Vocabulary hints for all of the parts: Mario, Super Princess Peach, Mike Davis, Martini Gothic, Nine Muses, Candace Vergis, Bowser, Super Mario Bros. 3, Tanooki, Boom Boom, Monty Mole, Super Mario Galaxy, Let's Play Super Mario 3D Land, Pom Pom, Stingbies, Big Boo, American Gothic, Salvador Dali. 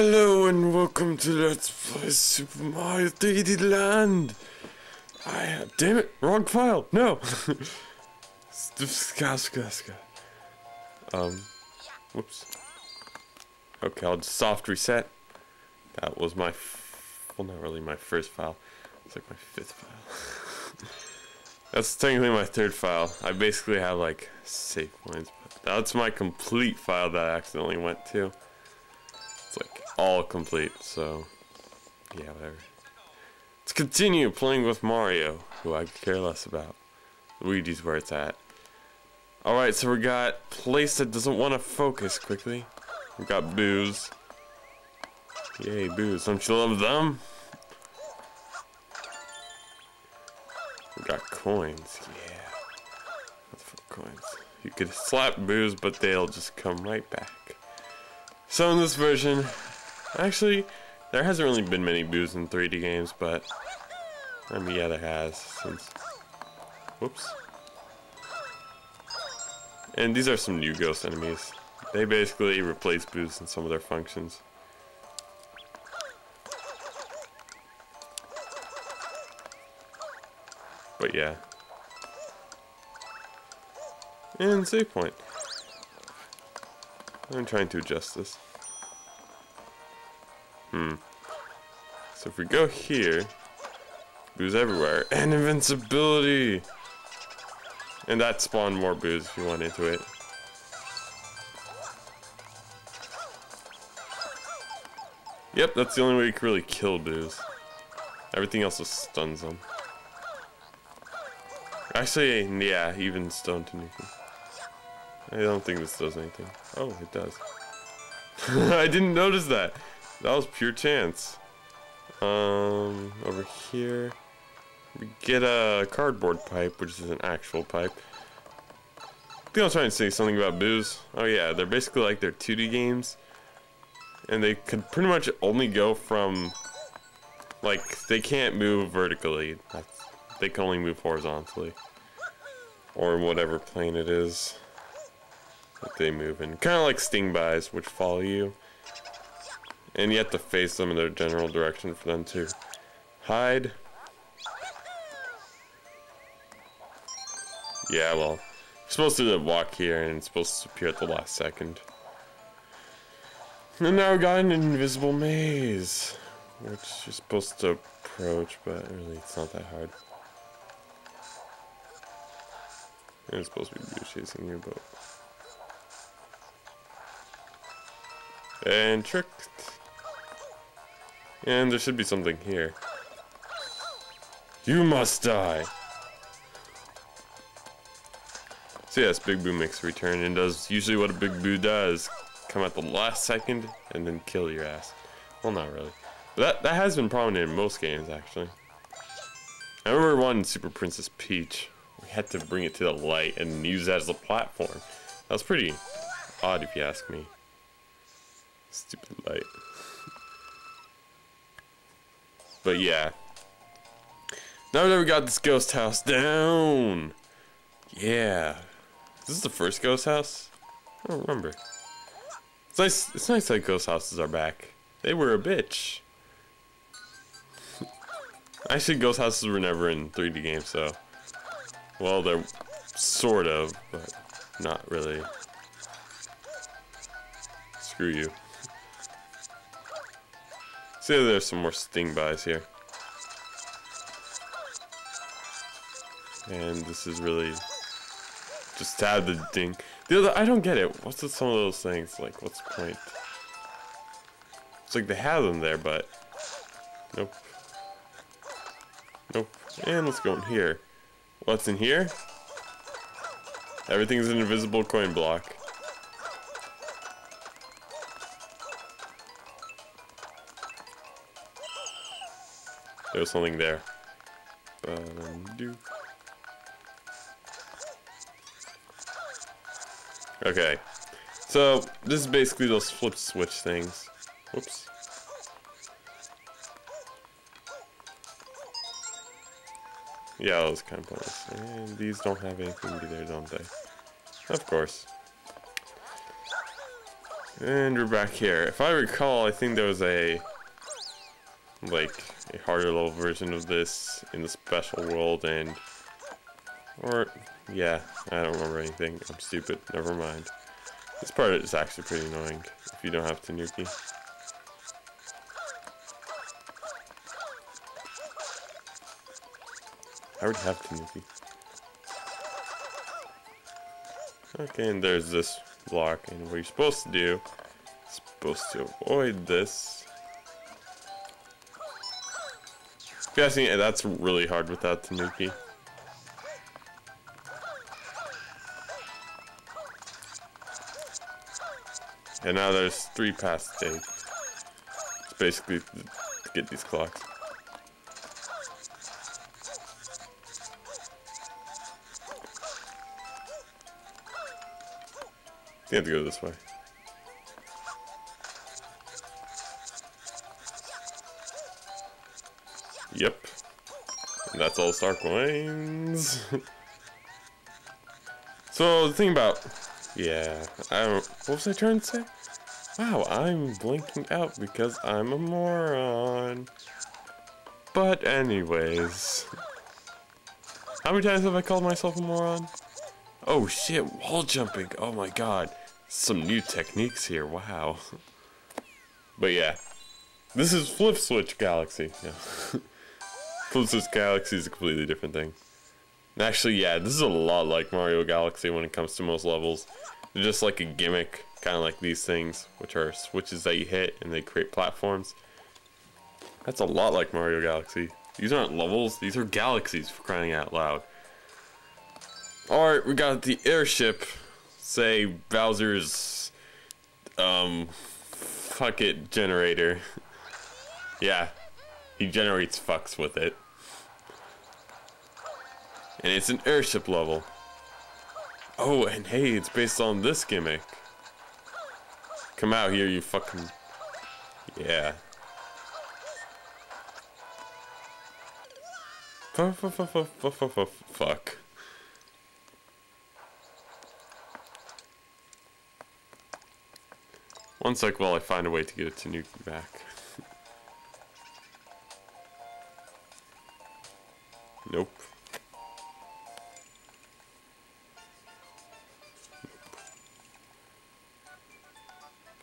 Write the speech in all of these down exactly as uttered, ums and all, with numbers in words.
Hello and welcome to Let's Play Super Mario three D Land. I have, damn it, wrong file. No. Um, whoops. Okay, I'll just soft reset. That was my, f well, not really my first file. It's like my fifth file. That's technically my third file. I basically have like save points, but that's my complete file that I accidentally went to. It's like all complete, so yeah, whatever. Let's continue playing with Mario, who I could care less about. Luigi's where it's at. Alright, so we got place that doesn't want to focus quickly. We got Boos. Yay, Boos. Don't you love them? We got coins. Yeah. That's for coins. You could slap Boos, but they'll just come right back. So in this version, actually, there hasn't really been many Boos in three D games, but, I mean, yeah, there has, since, whoops. And these are some new ghost enemies. They basically replace Boos in some of their functions. But yeah. And save point. I'm trying to adjust this. Hmm. So if we go here, Boos everywhere, and invincibility! And that spawned more Boos if you went into it. Yep, that's the only way you can really kill Boos. Everything else just stuns them. Actually, yeah, even stone Tanooki. I don't think this does anything. Oh, it does. I didn't notice that. That was pure chance. Um, over here, we get a cardboard pipe, which is an actual pipe. I think I was trying to say something about Boos. Oh yeah, they're basically like their two D games, and they could pretty much only go from, like, they can't move vertically. That's, they can only move horizontally, or whatever plane it is that they move in. Kind of like stingbies, which follow you. And you have to face them in their general direction for them to hide. Yeah, well, you're supposed to walk here and it's supposed to appear at the last second. And now we got an invisible maze, which you're supposed to approach, but really it's not that hard. And it's supposed to be chasing you, but... and tricked. And there should be something here. You must die! So yes, Big Boo makes a return and does usually what a Big Boo does. Come at the last second and then kill your ass. Well, not really. But that, that has been prominent in most games, actually. I remember one in Super Princess Peach. We had to bring it to the light and use that as a platform. That was pretty odd if you ask me. Stupid light. But yeah. Now that we got this ghost house down. Yeah. Is this the first ghost house? I don't remember. It's nice, it's nice that ghost houses are back. They were a bitch. Actually, ghost houses were never in three D games, so. Well, they're sort of, but not really. Screw you. See, there's some more stingbies here. And this is really just stab the ding. The other, I don't get it. What's with some of those things? Like, what's the point? It's like they have them there, but nope. Nope. And let's go in here. What's in here? Everything's an invisible coin block. There's something there. Okay. So, this is basically those flip switch things. Whoops. Yeah, those kind of points. And these don't have anything to do there, don't they? Of course. And we're back here. If I recall, I think there was a, like, a harder level version of this in the special world, and, or, yeah, I don't remember anything. I'm stupid. Never mind. This part is actually pretty annoying if you don't have Tanooki. I already have Tanooki. Okay, and there's this block, and what you're supposed to do is supposed to avoid this. If you're asking, that's really hard without Tanooki. And now there's three paths to take. It's basically to get these clocks. You have to go this way. Yep. And that's all star coins. So the thing about, yeah, I don't, what was I trying to say? Wow, I'm blinking out because I'm a moron. But anyways, how many times have I called myself a moron? Oh shit, wall jumping. Oh my god. Some new techniques here, wow. But yeah, this is Flip Switch Galaxy. No. Flip Switch Galaxy is a completely different thing. And actually, yeah, this is a lot like Mario Galaxy when it comes to most levels. They're just like a gimmick, kind of like these things, which are switches that you hit and they create platforms. That's a lot like Mario Galaxy. These aren't levels, these are galaxies, for crying out loud. Alright, we got the airship. Say, Bowser's, um, fuck it, generator. Yeah, he generates fucks with it. And it's an airship level. Oh, and hey, it's based on this gimmick. Come out here, you fucking... Yeah. Fuck. One sec while I find a way to get a Tanooki back. Nope.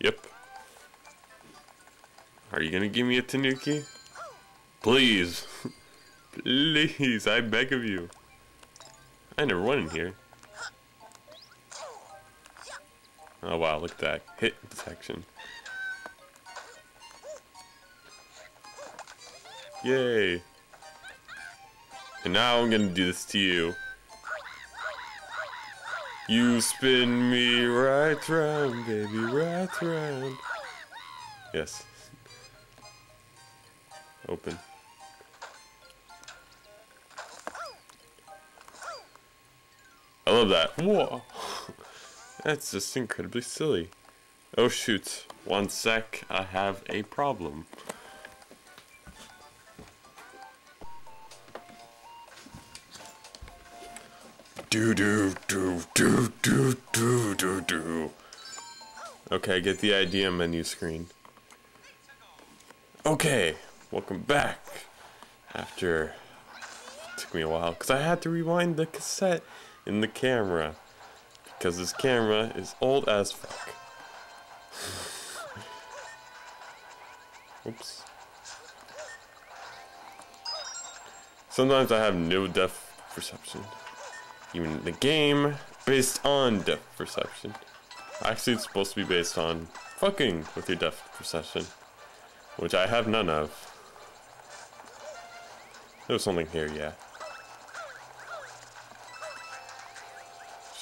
Yep. Are you gonna give me a Tanooki? Please. Please, I beg of you. I never went in here. Oh wow, look at that. Hit detection. Yay. And now I'm gonna do this to you. You spin me right round, baby, right round. Yes. Open. I love that. Whoa. That's just incredibly silly. Oh shoot, one sec, I have a problem. Do do do do do do do do. Okay, get the idea menu screen. Okay, welcome back. After, it took me a while, because I had to rewind the cassette in the camera. Because this camera is old as fuck. Oops. Sometimes I have no depth perception. Even the game based on depth perception. Actually, it's supposed to be based on fucking with your depth perception, which I have none of. There was something here, yeah.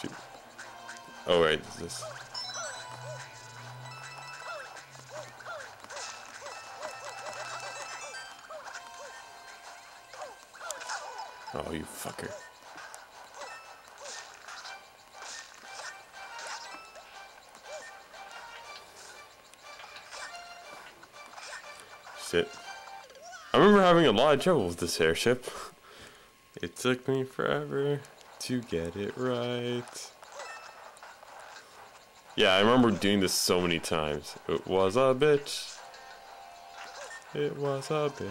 Shoot. Oh right, is this? Oh, you fucker! Shit! I remember having a lot of trouble with this airship. It took me forever to get it right. Yeah, I remember doing this so many times. It was a bitch. It was a bitch.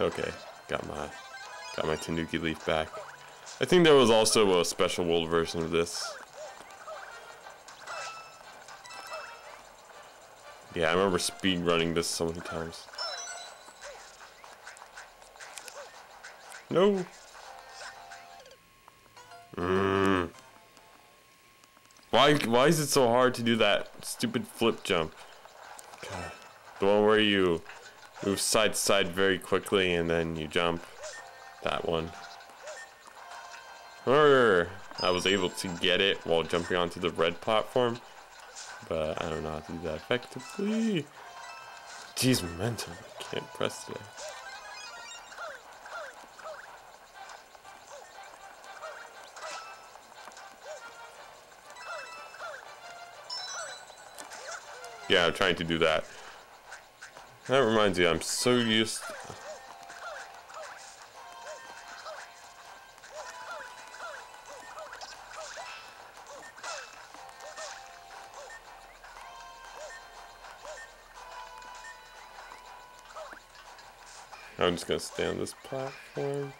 Okay, got my got my Tanooki leaf back. I think there was also a special world version of this. Yeah, I remember speedrunning this so many times. No. Mm. Why why is it so hard to do that stupid flip jump? God. The one where you move side to side very quickly and then you jump. That one. Urgh. I was able to get it while jumping onto the red platform, but I don't know how to do that effectively. Jeez, momentum. I can't press today. Yeah, I'm trying to do that. That reminds me, I'm so used to... I'm just gonna stay on this platform.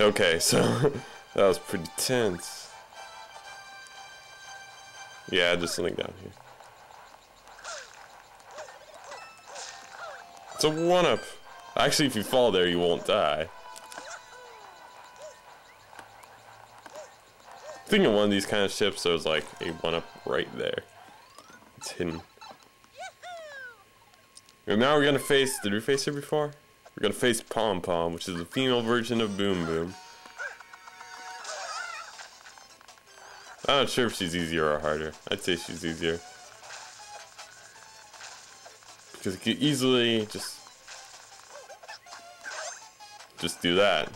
Okay, so that was pretty tense. Yeah, just something down here. It's a one-up. Actually, if you fall there, you won't die. I think in one of these kind of ships, there's like a one-up right there. It's hidden. And now we're gonna face, did we face her before? We're gonna face Pom Pom, which is the female version of Boom Boom. I'm not sure if she's easier or harder. I'd say she's easier. Because you could easily just... just do that.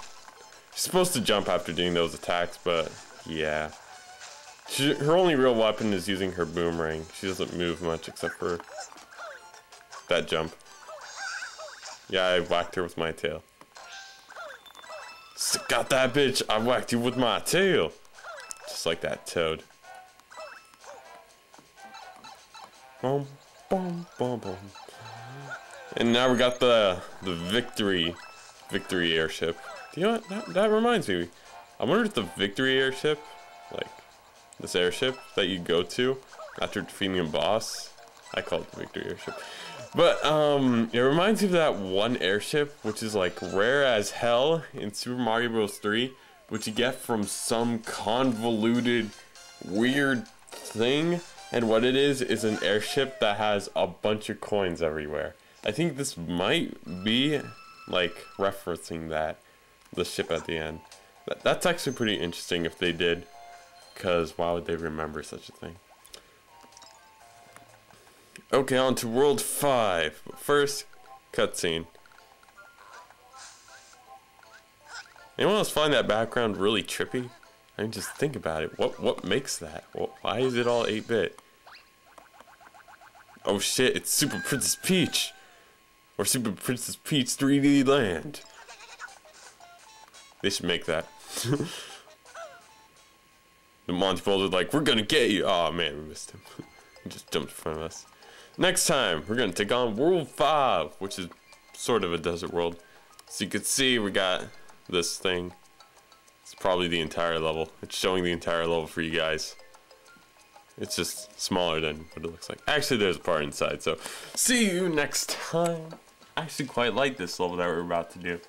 She's supposed to jump after doing those attacks, but yeah. She, her only real weapon is using her boomerang. She doesn't move much except for that jump. Yeah, I whacked her with my tail. Got that bitch! I whacked you with my tail! Just like that toad. Boom, boom, boom, boom. And now we got the the victory, victory airship. You know what? That, that reminds me. I wonder if the victory airship, like this airship that you go to after defeating a boss. I call it the victory airship. But, um, it reminds me of that one airship, which is, like, rare as hell in Super Mario Bros. three, which you get from some convoluted, weird thing. And what it is, is an airship that has a bunch of coins everywhere. I think this might be, like, referencing that, the ship at the end. That, that's actually pretty interesting if they did, because why would they remember such a thing? Okay, on to World five. First, cutscene. Anyone else find that background really trippy? I mean, just think about it. What what makes that? Why is it all eight bit? Oh shit, it's Super Princess Peach! Or Super Princess Peach three D Land! They should make that. The Monty Mole is like, we're gonna get you! Aw, oh, man, we missed him. He just jumped in front of us. Next time, we're gonna take on World five, which is sort of a desert world. So you can see we got this thing. It's probably the entire level. It's showing the entire level for you guys. It's just smaller than what it looks like. Actually, there's a part inside, so see you next time. I actually quite like this level that we're about to do.